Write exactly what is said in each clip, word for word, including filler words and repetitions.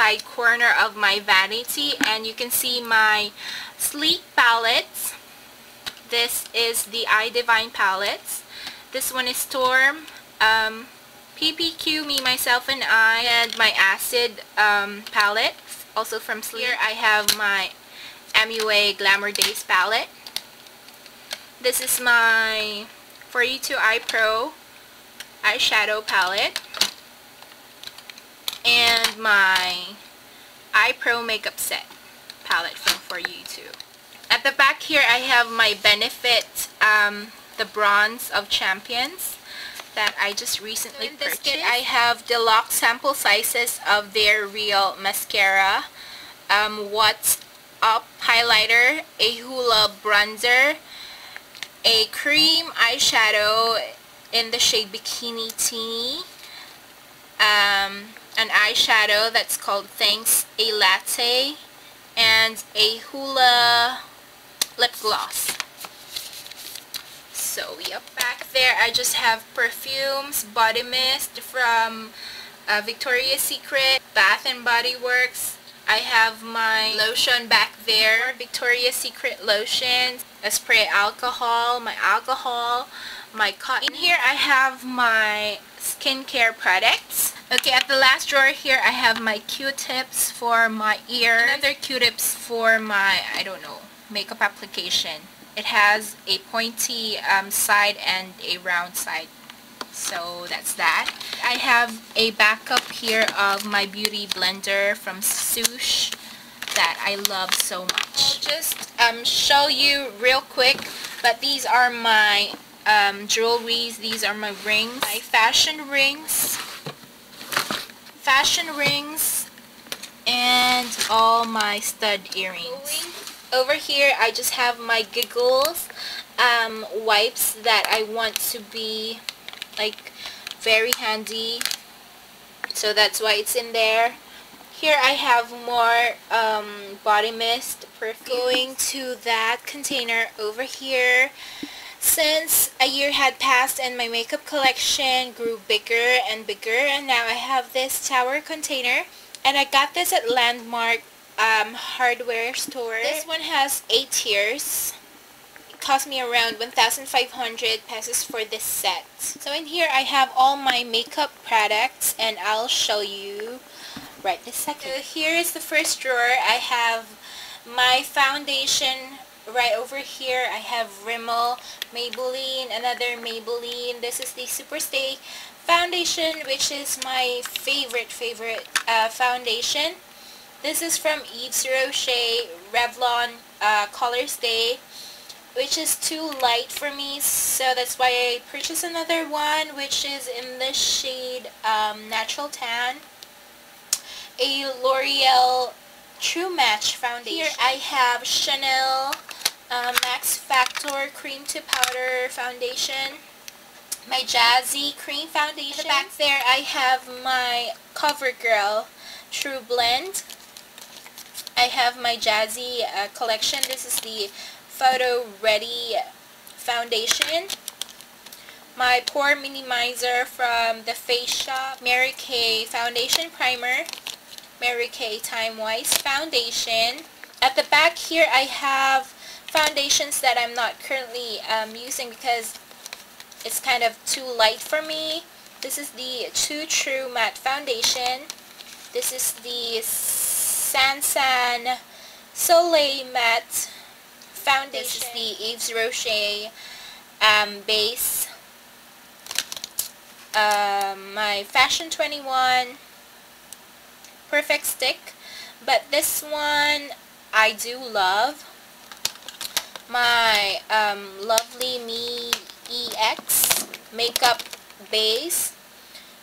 side corner of my vanity, and you can see my Sleek palettes. This is the iDivine palettes. This one is Storm, um, P P Q, Me, Myself, and I, and my Acid um, palette, also from Sleek. Here I have my M U A Glamour Days palette. This is my four U two i Pro eyeshadow palette. And my I Pro Makeup Set palette from four U two. At the back here, I have my Benefit, um, the Bronze of Champions, that I just recently so in purchased. This kit, I have deluxe sample sizes of their Real mascara, um, What's Up highlighter, a Hoola bronzer, a cream eyeshadow in the shade Bikini Teeny, um, an eyeshadow that's called Thanks a Latte, and a Hoola lip gloss. So yep, back there I just have perfumes, body mist from uh, Victoria's Secret, Bath and Body Works. I have my lotion back there, Victoria's Secret lotions, a spray alcohol, my alcohol, my cotton. In here I have my skincare products. Okay, at the last drawer here I have my Q-tips for my ear, another Q-tips for my, I don't know, makeup application. It has a pointy um, side and a round side. So that's that. I have a backup here of my beauty blender from Sush that I love so much. I'll just um, show you real quick, but these are my um, jewelries. These are my rings, my fashion rings, fashion rings, and all my stud earrings. Over here, I just have my Giggles um, wipes that I want to be like very handy, so that's why it's in there. Here I have more um, body mist perfume. Going to that container over here, since a year had passed and my makeup collection grew bigger and bigger, and now I have this tower container, and I got this at Landmark um, Hardware Store. This one has eight tiers. Cost me around one thousand five hundred pesos for this set. So in here I have all my makeup products, and I'll show you right this second. So here is the first drawer. I have my foundation right over here. I have Rimmel, Maybelline, another Maybelline. This is the Superstay foundation, which is my favorite favorite uh, foundation. This is from Yves Rocher, Revlon, uh, ColorStay, which is too light for me, so that's why I purchased another one, which is in the shade um, Natural Tan, a L'Oreal True Match foundation. Here I have Chanel um, Max Factor Cream to Powder foundation, my Jazzy cream foundation. Back there I have my CoverGirl True Blend. I have my Jazzy uh, collection. This is the Photo Ready foundation, my Pore Minimizer from the Face Shop, Mary Kay foundation primer, Mary Kay Time Wise foundation. At the back here I have foundations that I'm not currently um, using because it's kind of too light for me. This is the Too True Matte foundation. This is the Sansan Soleil Matte foundation. This is the Yves Rocher um, base, uh, my Fashion twenty-one Perfect Stick, but this one I do love, my um, Lovely Me E X makeup base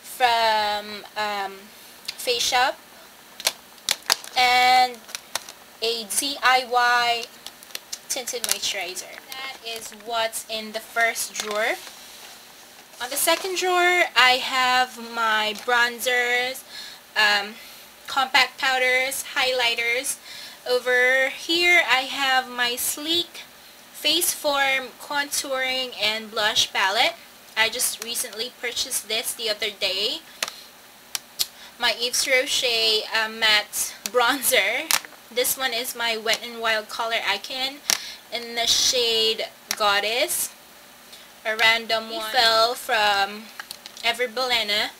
from um, Face Shop, and a D I Y tinted moisturizer. That is what's in the first drawer. On the second drawer I have my bronzers, um, compact powders, highlighters. Over here I have my Sleek Face Form contouring and blush palette. I just recently purchased this the other day. my Yves Rocher uh, matte bronzer. This one is my Wet n Wild Color Icon in the shade Goddess. A random one fell from Ever Bilena.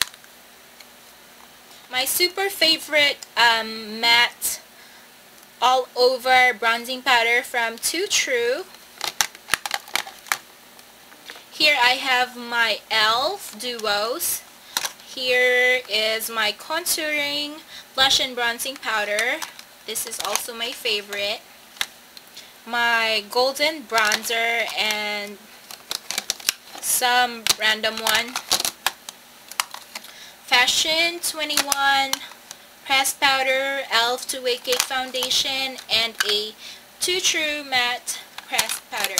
My super favorite um, matte all over bronzing powder from Too True. Here I have my e l f Duos. Here is my contouring blush and bronzing powder. This is also my favorite. My golden bronzer and some random one. Fashion twenty-one pressed powder, e l f to Wake Cake foundation, and a Too True matte pressed powder.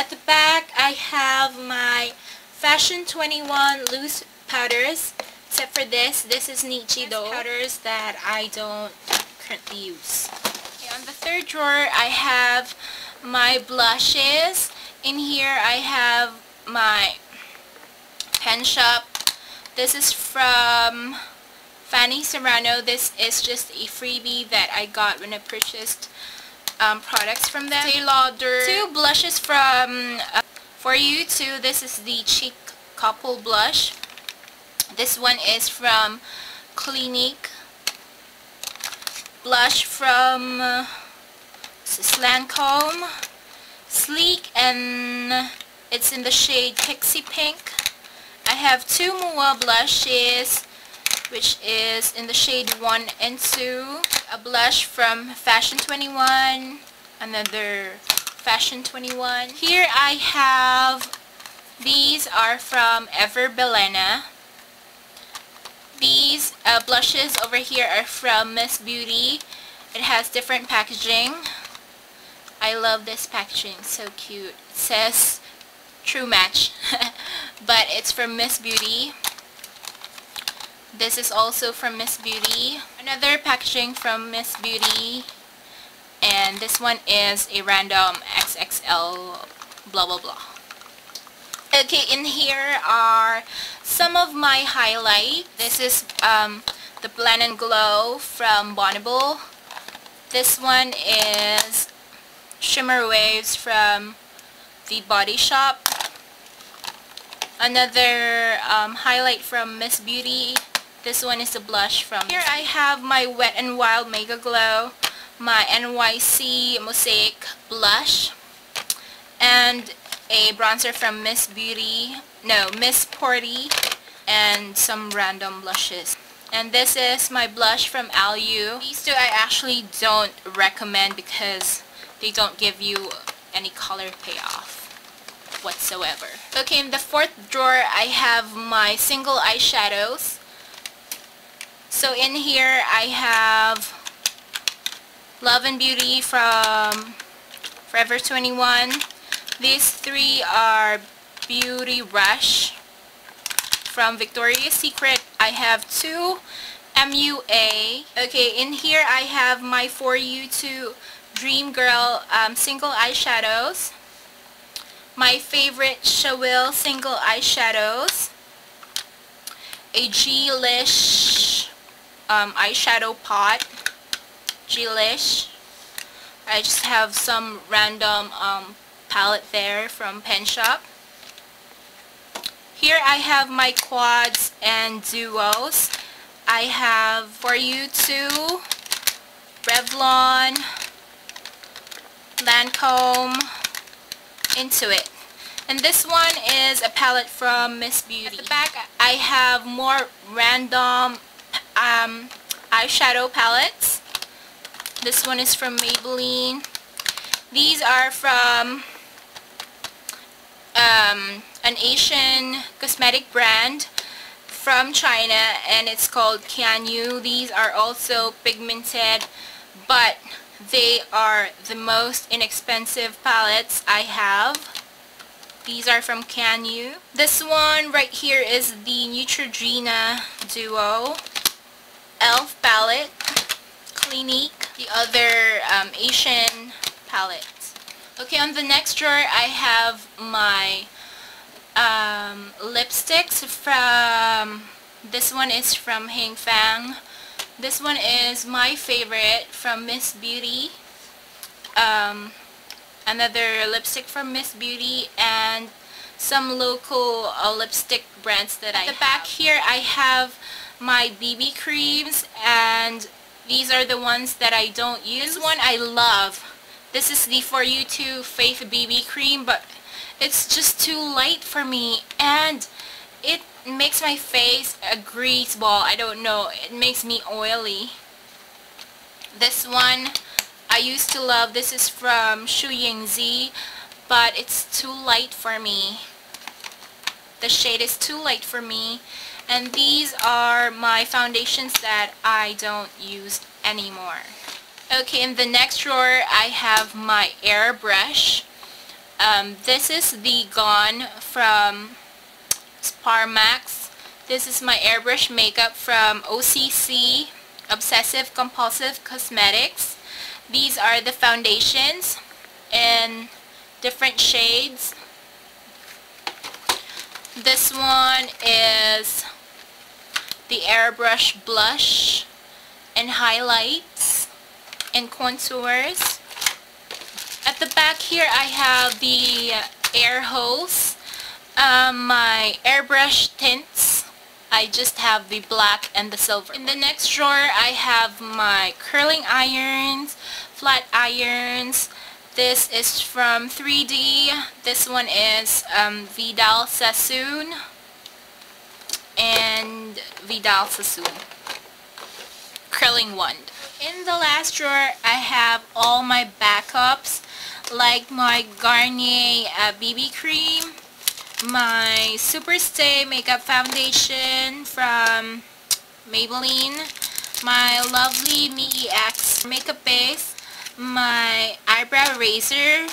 At the back, I have my Fashion twenty-one loose powders. Except for this, this is Nichi though. Powders that I don't currently use. Okay, on the third drawer, I have my blushes. In here, I have my Pen Shop. This is from Fanny Serrano. This is just a freebie that I got when I purchased um, products from them. Two blushes from uh, For You Too. This is the Cheek Couple Blush. This one is from Clinique. Blush from uh, this is Lancome. Sleek, and it's in the shade Pixie Pink. I have two M U A blushes, which is in the shade one and two. A blush from Fashion twenty-one, another Fashion twenty-one. Here I have, these are from Ever Bilena. These uh, blushes over here are from Miss Beauty. It has different packaging. I love this packaging, so cute. It says True Match, but it's from Miss Beauty. This is also from Miss Beauty. Another packaging from Miss Beauty. And this one is a random X X L blah blah blah. Okay, in here are some of my highlights. This is um, the Blend and Glow from Bonnibel. This one is Shimmer Waves from The Body Shop. Another um, highlight from Miss Beauty. This one is the blush from here. I have my Wet n Wild Mega Glow, my N Y C Mosaic blush, and a bronzer from Miss Beauty, no, Miss Porty, and some random blushes. And this is my blush from L U. These two I actually don't recommend because they don't give you any color payoff whatsoever. Okay, in the fourth drawer, I have my single eyeshadows. So in here, I have Love and Beauty from Forever twenty-one. These three are Beauty Rush from Victoria's Secret. I have two M U A. Okay, in here, I have my For You Too Dream Girl um, single eyeshadows. My favorite Shawil single eyeshadows. A G-lish um, eyeshadow pot. G-lish. I just have some random um, palette there from Pen Shop. Here I have my quads and duos. I have For You Too, Revlon, Lancome, Intuit. And this one is a palette from Miss Beauty. At the back, I have more random um, eyeshadow palettes. This one is from Maybelline. These are from um, an Asian cosmetic brand from China, and it's called Canu. These are also pigmented, but they are the most inexpensive palettes I have. These are from Canu. This one right here is the Neutrogena Duo e l f palette, Clinique, the other um, Asian palette. Okay, on the next drawer, I have my um, lipsticks from This one is from Hang Fang. This one is my favorite from Miss Beauty. Um, another lipstick from Miss Beauty and some local uh, lipstick brands that I have. At the back here I have my B B creams, and these are the ones that I don't use. This one I love. This is the four U two Faith B B cream, but it's just too light for me and it makes my face a grease ball. I don't know. It makes me oily. This one I used to love. This is from Xu Yingzi, but it's too light for me. The shade is too light for me. And these are my foundations that I don't use anymore. Okay, in the next drawer, I have my airbrush. Um, this is the Gone from Sparmax. This is my airbrush makeup from O C C, Obsessive Compulsive Cosmetics. These are the foundations in different shades. This one is the airbrush blush and highlights and contours. At the back here I have the air hose, um, my airbrush tints. I just have the black and the silver. In the next drawer I have my curling irons, flat irons. This is from three D. This one is um, Vidal Sassoon and Vidal Sassoon curling wand. In the last drawer, I have all my backups, like my Garnier uh, B B cream, my Superstay makeup foundation from Maybelline, my lovely M E X makeup base, my eyebrow razor,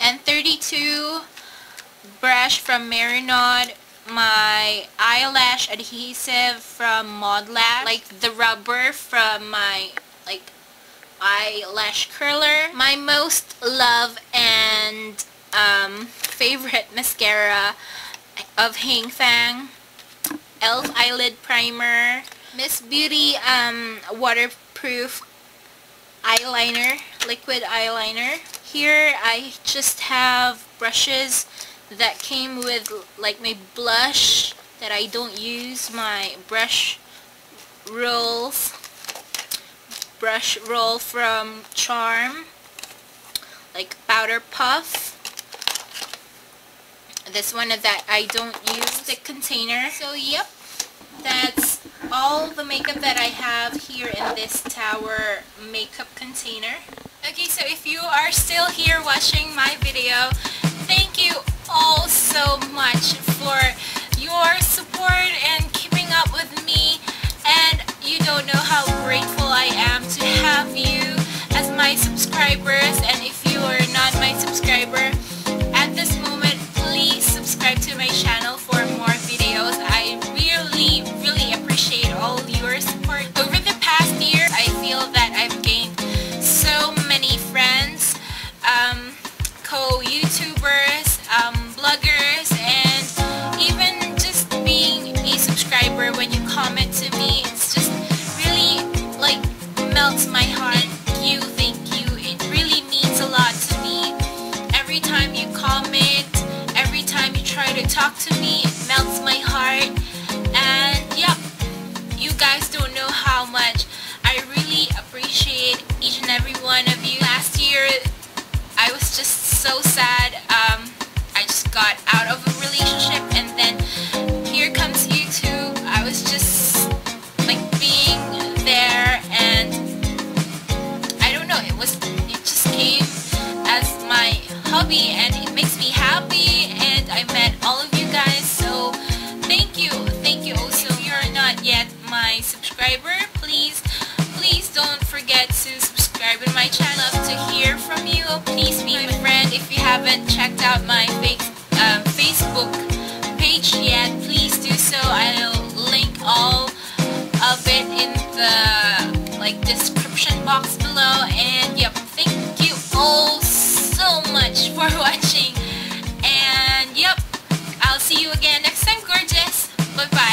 and thirty-two brush from Marinaud, my eyelash adhesive from Maud Lash, like the rubber from my like eyelash curler, my most loved and um, favorite mascara of Hang Fang, e l f eyelid primer, Miss Beauty um, waterproof eyeliner, liquid eyeliner. Here I just have brushes that came with like my blush that I don't use, my brush rolls, brush roll from Charm, like powder puff. This one that I don't use, the container. So yep, that's all the makeup that I have here in this Tower makeup container. Okay, so if you are still here watching my video, thank you all so much for your support and keeping up with me, and you don't know how grateful I am to have you as my subscribers. And if you are not my subscriber at this moment, please subscribe to my channel for more videos. I really really appreciate all your support. Over the past year I feel that I've gained so many friends, um, co-YouTubers, Um, bloggers, and even just being a subscriber. When you comment to me, it's just really like melts my heart. Thank you, thank you. It really means a lot to me. Every time you comment, every time you try to talk to me, it melts my heart. And yeah, you guys don't know how much I really appreciate each and every one of you. Last year I was just so sad. um, I just got out of a relationship, and then here comes YouTube. I was just like being there, and I don't know, it was, it just came as my hobby, and it makes me happy, and I met all of you guys, so thank you, thank you also. If you're not yet my subscriber, please, please don't forget to subscribe to my channel. I'd love to hear from you. Please be my friend. If you haven't checked out my um, Facebook page yet, please do so. I'll link all of it in the like description box below. And yep, thank you all so much for watching. And yep, I'll see you again next time, gorgeous. Look back.